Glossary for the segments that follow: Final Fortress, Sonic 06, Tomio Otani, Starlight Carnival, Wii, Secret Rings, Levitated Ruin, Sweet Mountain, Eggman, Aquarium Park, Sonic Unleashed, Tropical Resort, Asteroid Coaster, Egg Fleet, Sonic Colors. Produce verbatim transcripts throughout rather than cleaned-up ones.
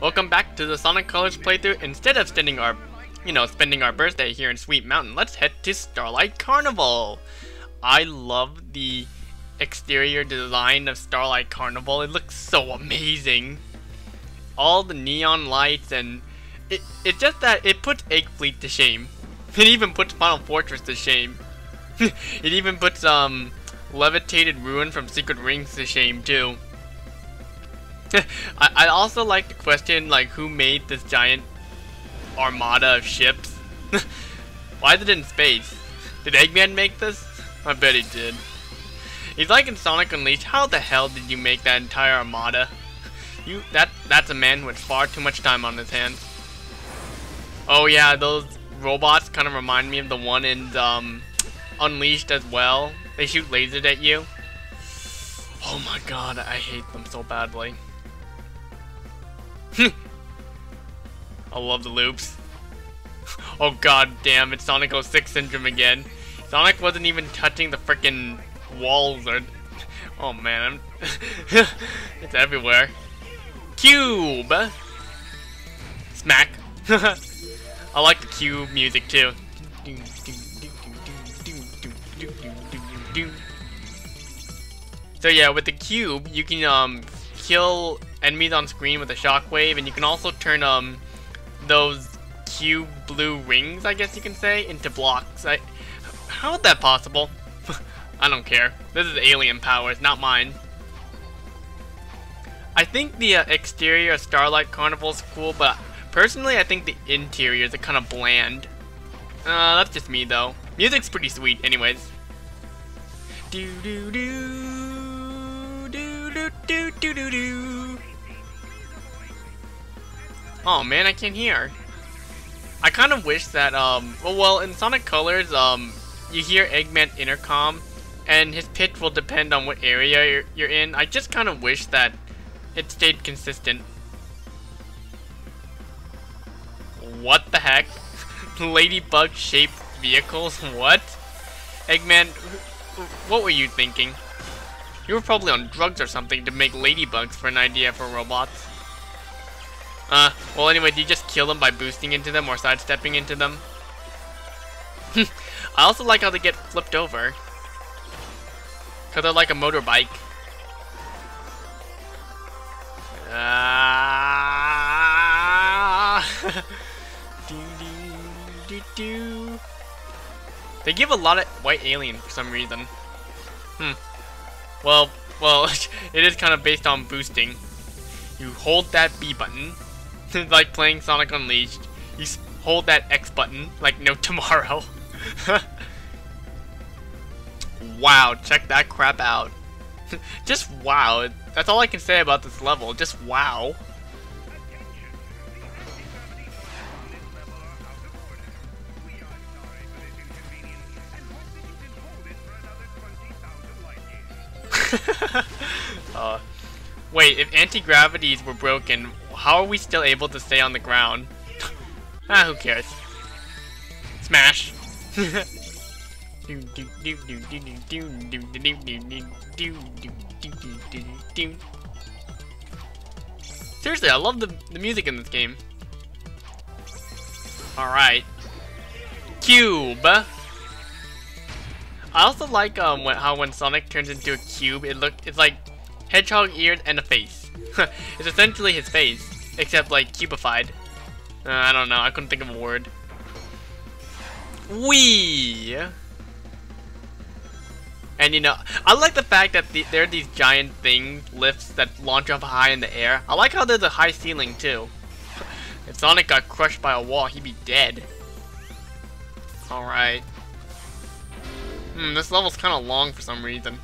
Welcome back to the Sonic Colors playthrough. Instead of spending our, you know, spending our birthday here in Sweet Mountain, let's head to Starlight Carnival. I love the exterior design of Starlight Carnival. It looks so amazing. All the neon lights and it, it's just that it puts Egg Fleet to shame. It even puts Final Fortress to shame. It even puts um, Levitated Ruin from Secret Rings to shame too. I, I also like to question, like, who made this giant armada of ships? Why is it in space? Did Eggman make this? I bet he did. He's like in Sonic Unleashed, how the hell did you make that entire armada? You that that's a man with far too much time on his hands. Oh yeah, those robots kind of remind me of the one in um, Unleashed as well. They shoot lasers at you. Oh my god, I hate them so badly. I love the loops. Oh god damn, it's Sonic oh six syndrome again. Sonic wasn't even touching the frickin' walls or... Oh man, I'm... It's everywhere. Cube! Smack. I like the cube music too. So yeah, with the cube, you can um, kill enemies on screen with a shockwave, and you can also turn um, those cube blue rings, I guess you can say, into blocks. I, how is that possible? I don't care. This is alien powers, not mine. I think the uh, exterior of Starlight Carnival is cool, but personally I think the interiors are kind of bland. Uh, that's just me though. Music's pretty sweet anyways. Do do do. Do, do, do, do. Oh man, I can't hear. I kind of wish that um well, well in Sonic Colors um you hear Eggman intercom and his pitch will depend on what area you're, you're in. I just kind of wish that it stayed consistent. What the heck? Ladybug shaped vehicles? What? Eggman, what were you thinking? You were probably on drugs or something to make ladybugs for an idea for robots. Uh, well anyway, do you just kill them by boosting into them or sidestepping into them? I also like how they get flipped over. Cause they're like a motorbike. Uh... They give a lot of white alien for some reason. Hmm. Well, well, it is kind of based on boosting. You hold that B button, like playing Sonic Unleashed. You hold that X button, like no tomorrow. Wow, check that crap out. Just wow. That's all I can say about this level. Just wow. uh, wait, if anti-gravities were broken, how are we still able to stay on the ground? Ah, who cares? Smash! Seriously, I love the, the music in this game. Alright. Cube! I also like um when, how when Sonic turns into a cube, it look it's like hedgehog ears and a face. It's essentially his face, except like cubified. Uh, I don't know. I couldn't think of a word. Wee. And you know, I like the fact that the, there are these giant thing lifts that launch up high in the air. I like how there's a high ceiling too. If Sonic got crushed by a wall, he'd be dead. All right. Hmm, this level's kind of long for some reason.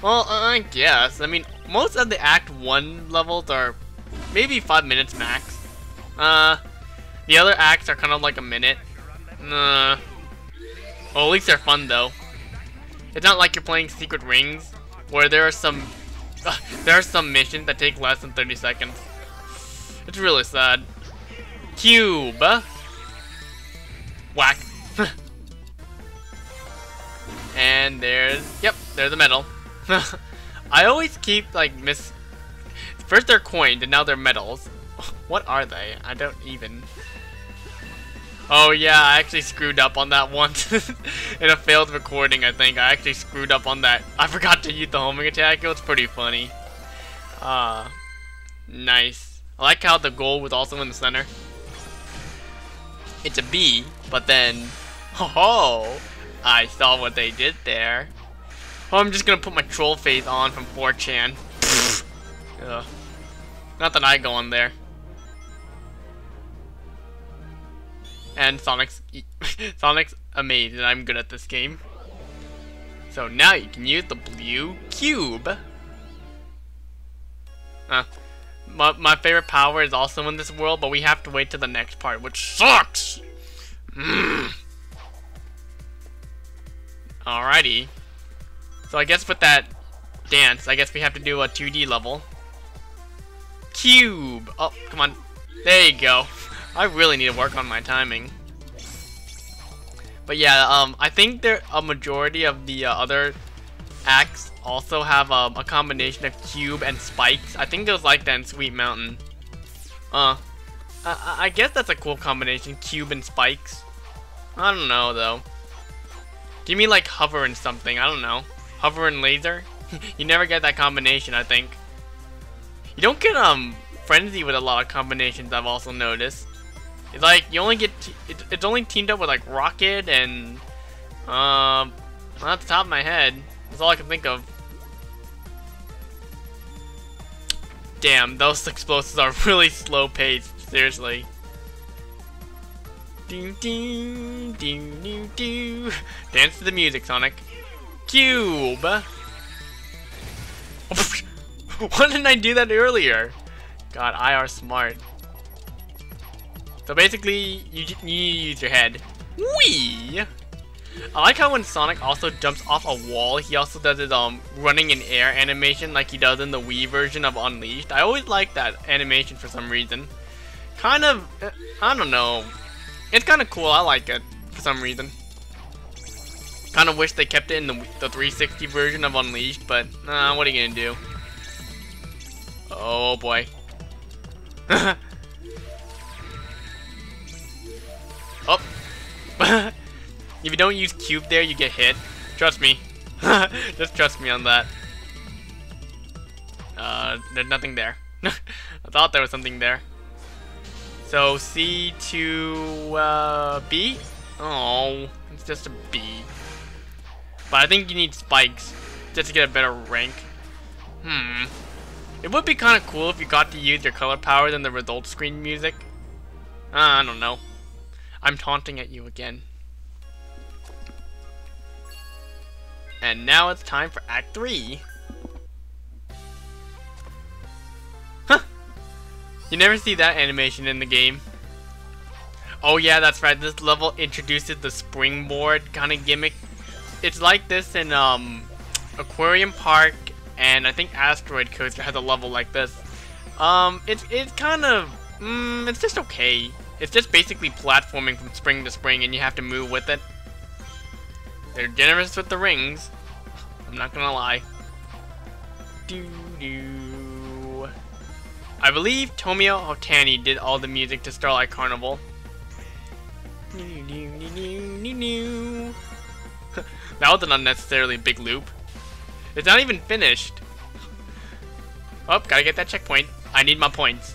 Well, I guess. I mean, most of the Act one levels are maybe five minutes max. Uh, the other acts are kind of like a minute. Nah. Well, at least they're fun, though. It's not like you're playing Secret Rings, where there are some... Uh, there are some missions that take less than thirty seconds. It's really sad. Cube! Whack. And there's, yep, there's a medal. I always keep, like, miss... First they're coins, and now they're medals. What are they? I don't even... Oh yeah, I actually screwed up on that once. In a failed recording, I think. I actually screwed up on that. I forgot to use the homing attack. It was pretty funny. Ah, uh, nice. I like how the goal was also in the center. It's a B, but then... Oh, I saw what they did there. Oh, I'm just gonna put my troll face on from four chan. Ugh. Not that I go on there. And Sonic's Sonic's amazed that I'm good at this game. So now you can use the blue cube. Uh, my, my favorite power is also in this world, but we have to wait till the next part, which sucks! Mm. Alrighty. So I guess with that dance, I guess we have to do a two D level. Cube! Oh, come on. There you go. I really need to work on my timing. But yeah, um, I think there a majority of the uh, other acts also have um, a combination of cube and spikes. I think it was like that in Sweet Mountain. Uh, I, I guess that's a cool combination, cube and spikes. I don't know, though. Do you mean like hover and something? I don't know. Hover and laser? You never get that combination, I think. You don't get um frenzy with a lot of combinations, I've also noticed. It's like you only get t it, it's only teamed up with like rocket and um uh, off the top of my head, that's all I can think of. Damn, those explosives are really slow paced, seriously. Ding ding ding ding ding. Dance to the music, Sonic. Cube. Why didn't I do that earlier? God, I are smart. So basically, you, you use your head. Whee! I like how when Sonic also jumps off a wall, he also does his um running in air animation like he does in the Wii version of Unleashed. I always like that animation for some reason. Kind of, I don't know. It's kind of cool. I like it for some reason. Kind of wish they kept it in the, the three sixty version of Unleashed, but uh, what are you gonna do? Oh boy. Oh. If you don't use cube there, you get hit. Trust me. Just trust me on that. Uh, there's nothing there. I thought there was something there. So C to uh, B? Oh, it's just a B. But I think you need spikes just to get a better rank. Hmm. It would be kind of cool if you got to use your color powers in the result screen music. Uh, I don't know. I'm taunting at you again. And now it's time for Act three. Huh. You never see that animation in the game. Oh yeah, that's right. This level introduces the springboard kind of gimmick. It's like this in um, Aquarium Park. And I think Asteroid Coaster has a level like this. Um, it's it's kind of, mm, it's just okay. It's just basically platforming from spring to spring, and you have to move with it. They're generous with the rings. I'm not gonna lie. Doo doo. I believe Tomio Otani did all the music to Starlight Carnival. Doo doo doo doo doo doo. That was an unnecessarily big loop. It's not even finished. Oh, gotta get that checkpoint. I need my points.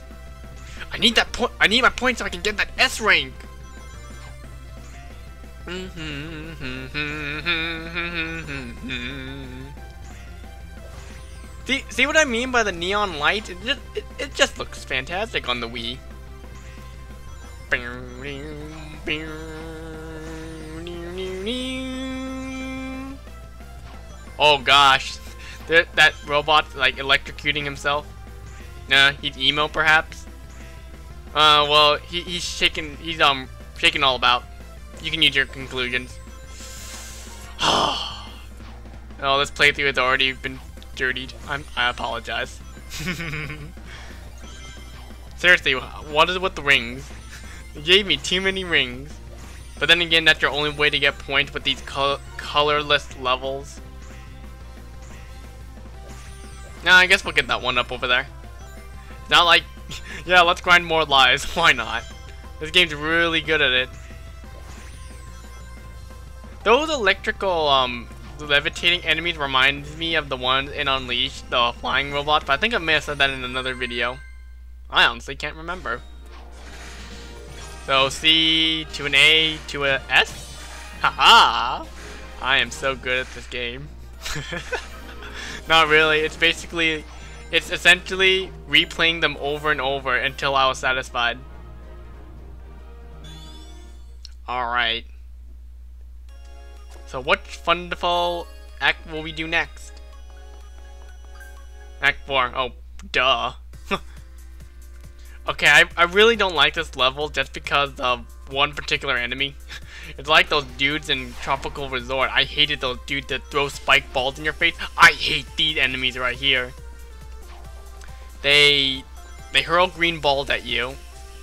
I need that point. I need my points so I can get that S rank. See, see what I mean by the neon light? It just, it, it just looks fantastic on the Wii. Oh gosh, that robot like electrocuting himself. Nah, he's emo perhaps. Uh, well, he, he's shaking. He's um shaking all about. You can use your conclusions. Oh, this playthrough has already been dirtied. I'm. I apologize. Seriously, what is with the rings? They gave me too many rings. But then again, that's your only way to get points with these col colorless levels. Nah, I guess we'll get that one up over there. It's not like Yeah, let's grind more lives. Why not? This game's really good at it. Those electrical, um, levitating enemies reminds me of the ones in Unleashed, the flying robots, but I think I may have said that in another video. I honestly can't remember. So, C to an A to an S? Haha! I am so good at this game. Not really, it's basically, it's essentially replaying them over and over until I was satisfied. Alright. So what wonderful act will we do next? Act four. Oh, duh. Okay, I, I really don't like this level just because of one particular enemy. It's like those dudes in Tropical Resort. I hated those dudes that throw spike balls in your face. I hate these enemies right here. They, they hurl green balls at you,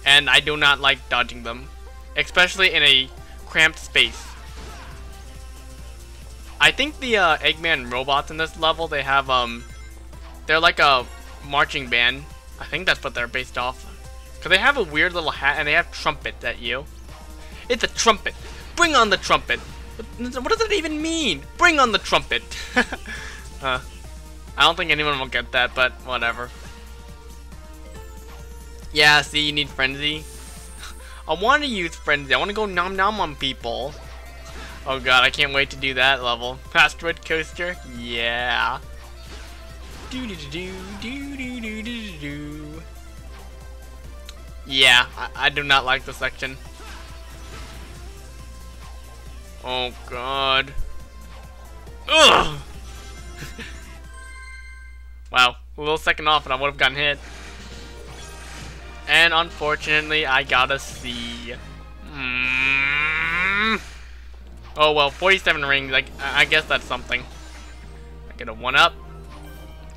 and I do not like dodging them. Especially in a cramped space. I think the uh, Eggman robots in this level, they have, um, they're like a marching band. I think that's what they're based off. Because they have a weird little hat and they have trumpets at you. It's a trumpet. Bring on the trumpet. What does that even mean? Bring on the trumpet. uh, I don't think anyone will get that, but whatever. Yeah, see, you need Frenzy. I want to use Frenzy. I want to go nom nom on people. Oh god, I can't wait to do that level. Asteroid Coaster? Yeah. Do do do do do do do do. Yeah, I, I do not like this section. Oh god. Ugh! Wow, a little second off and I would have gotten hit. And unfortunately, I got a C. Mm. Oh well, forty-seven rings. Like I guess that's something. I get a one up,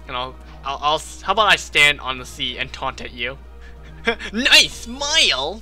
and I'll, I'll, I'll. How about I stand on the sea and taunt at you? Nice smile.